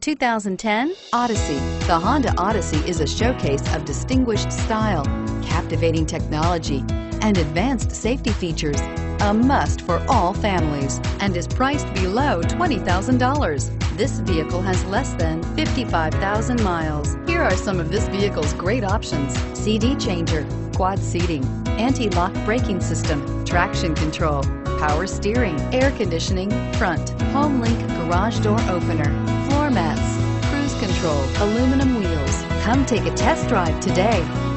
2010 Odyssey. The Honda Odyssey is a showcase of distinguished style, captivating technology, and advanced safety features, a must for all families, and is priced below $20,000. This vehicle has less than 55,000 miles. Here are some of this vehicle's great options: CD changer, quad seating, anti-lock braking system, traction control, power steering, air conditioning, front, HomeLink garage door opener, floor mats, cruise control, aluminum wheels. Come take a test drive today.